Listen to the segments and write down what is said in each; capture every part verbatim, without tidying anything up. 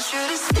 What they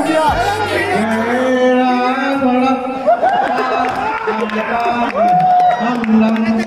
Hãy subscribe cho kênh